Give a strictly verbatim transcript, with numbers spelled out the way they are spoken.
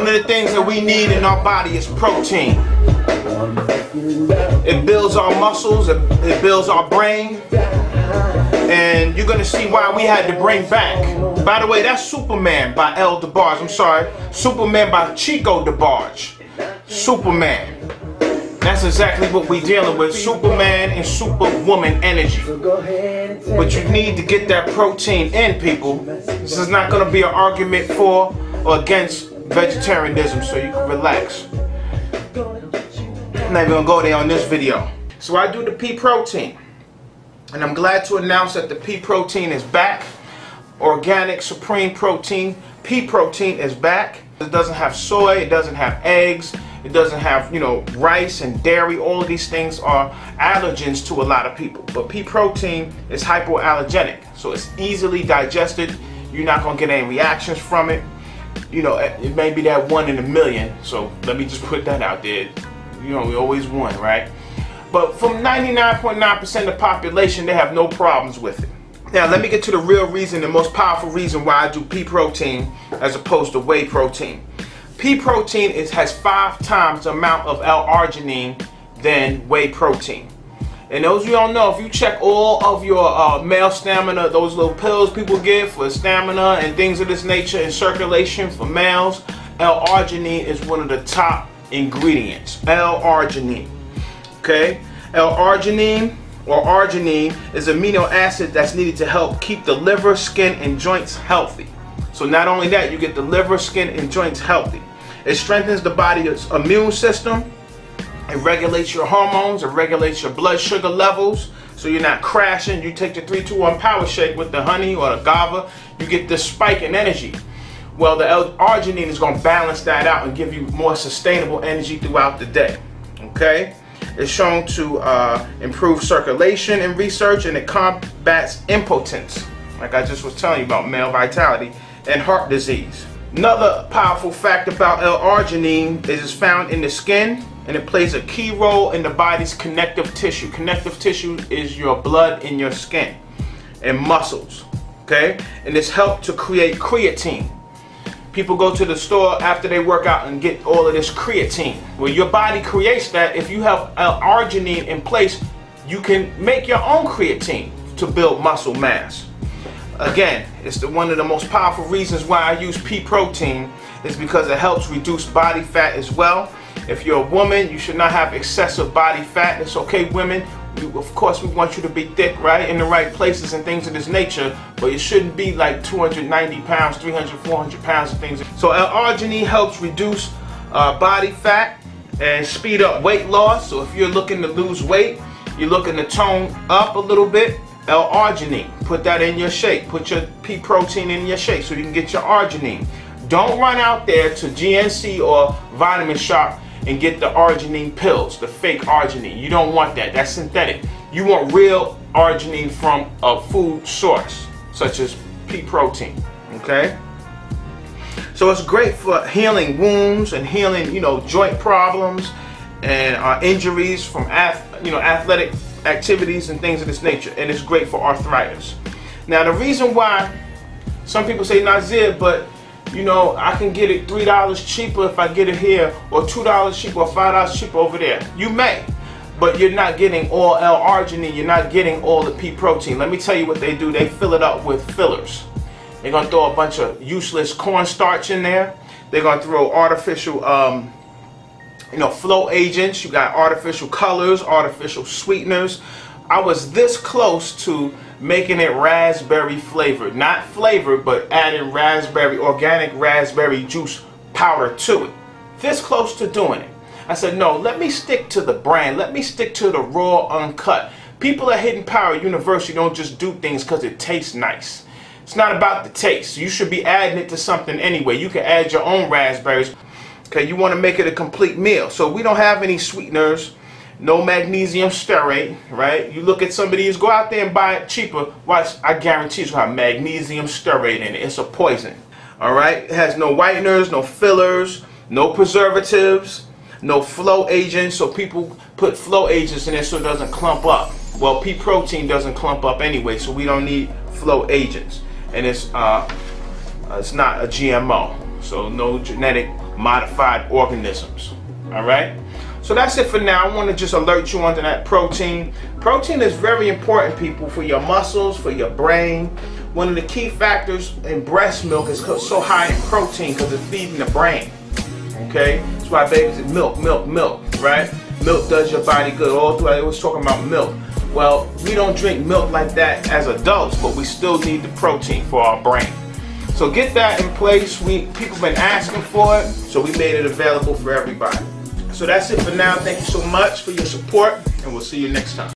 One of the things that we need in our body is protein. It builds our muscles, it, it builds our brain, and you're gonna see why we had to bring back. By the way, that's Superman by L. DeBarge. I'm sorry, Superman by Chico DeBarge. Superman. That's exactly what we're dealing with. Superman and Superwoman energy. But you need to get that protein in, people. This is not going to be an argument for or against vegetarianism, so you can relax. I'm not even going to go there on this video. So I do the pea protein. And I'm glad to announce that the pea protein is back. Organic Supreme Protein. Pea protein is back. It doesn't have soy, it doesn't have eggs. It doesn't have, you know, rice and dairy. All of these things are allergens to a lot of people. But pea protein is hypoallergenic, so it's easily digested. You're not going to get any reactions from it. You know, it may be that one in a million. So let me just put that out there. You know, we always won, right? But from ninety-nine point nine percent of the population, they have no problems with it. Now, let me get to the real reason, the most powerful reason why I do pea protein as opposed to whey protein. Pea protein is, has five times the amount of L-arginine than whey protein. And those of you who don't know, if you check all of your uh, male stamina, those little pills people give for stamina and things of this nature and circulation for males, L-arginine is one of the top ingredients. L-arginine. Okay? L-arginine or arginine is an amino acid that's needed to help keep the liver, skin, and joints healthy. So not only that, you get the liver, skin, and joints healthy. It strengthens the body's immune system. It regulates your hormones. It regulates your blood sugar levels, so you're not crashing. You take the three two one power shake with the honey or the agave, you get this spike in energy. Well, the L-arginine is going to balance that out and give you more sustainable energy throughout the day. Okay? It's shown to uh, improve circulation in research, and it combats impotence, like I just was telling you about, male vitality, and heart disease. Another powerful fact about L-arginine is it's found in the skin, and it plays a key role in the body's connective tissue. Connective tissue is your blood in your skin and muscles, okay? And it's helped to create creatine. People go to the store after they work out and get all of this creatine. Well, your body creates that. If you have L-arginine in place, you can make your own creatine to build muscle mass. Again, it's the, one of the most powerful reasons why I use pea protein is because it helps reduce body fat as well. If you're a woman, you should not have excessive body fat. It's okay, women. We, of course, we want you to be thick, right, in the right places and things of this nature, but it shouldn't be like two hundred ninety pounds, three hundred, four hundred pounds and things. So L-arginine helps reduce uh, body fat and speed up weight loss. So if you're looking to lose weight, you're looking to tone up a little bit, L-arginine. Put that in your shake. Put your pea protein in your shake so you can get your arginine. Don't run out there to G N C or Vitamin Shop and get the arginine pills, the fake arginine. You don't want that. That's synthetic. You want real arginine from a food source, such as pea protein. Okay? So it's great for healing wounds and healing, you know, joint problems and uh, injuries from ath you know, athletic activities and things of this nature, and it's great for arthritis. Now, the reason why some people say Nazir, but you know, I can get it three dollars cheaper if I get it here, or two dollars cheaper, or five dollars cheaper over there. You may, but you're not getting all L-arginine. You're not getting all the pea protein. Let me tell you what they do. They fill it up with fillers. They're gonna throw a bunch of useless cornstarch in there. They're gonna throw artificial, um, you know, flow agents. You got artificial colors, artificial sweeteners. I was this close to making it raspberry flavored. Not flavored, but adding raspberry, organic raspberry juice powder to it. This close to doing it. I said, no, let me stick to the brand. Let me stick to the raw, uncut. People at Hidden Power University don't just do things because it tastes nice. It's not about the taste. You should be adding it to something anyway. You can add your own raspberries. Okay, you want to make it a complete meal. So we don't have any sweeteners, no magnesium stearate, right? You look at some of these, go out there and buy it cheaper. Watch, I guarantee you have magnesium stearate in it. It's a poison, all right? It has no whiteners, no fillers, no preservatives, no flow agents. So people put flow agents in there so it doesn't clump up. Well, pea protein doesn't clump up anyway, so we don't need flow agents. And it's, uh, it's not a G M O, so no genetic modified organisms. All right, so that's it for now. I want to just alert you onto that protein. Protein is very important, people, for your muscles, for your brain. One of the key factors in breast milk is so high in protein because it's feeding the brain. Okay, that's why babies eat milk, milk, milk, right? Milk does your body good. All throughout, it was talking about milk. Well, we don't drink milk like that as adults, but we still need the protein for our brain. So get that in place. We people have been asking for it, so we made it available for everybody. So that's it for now. Thank you so much for your support, and we'll see you next time.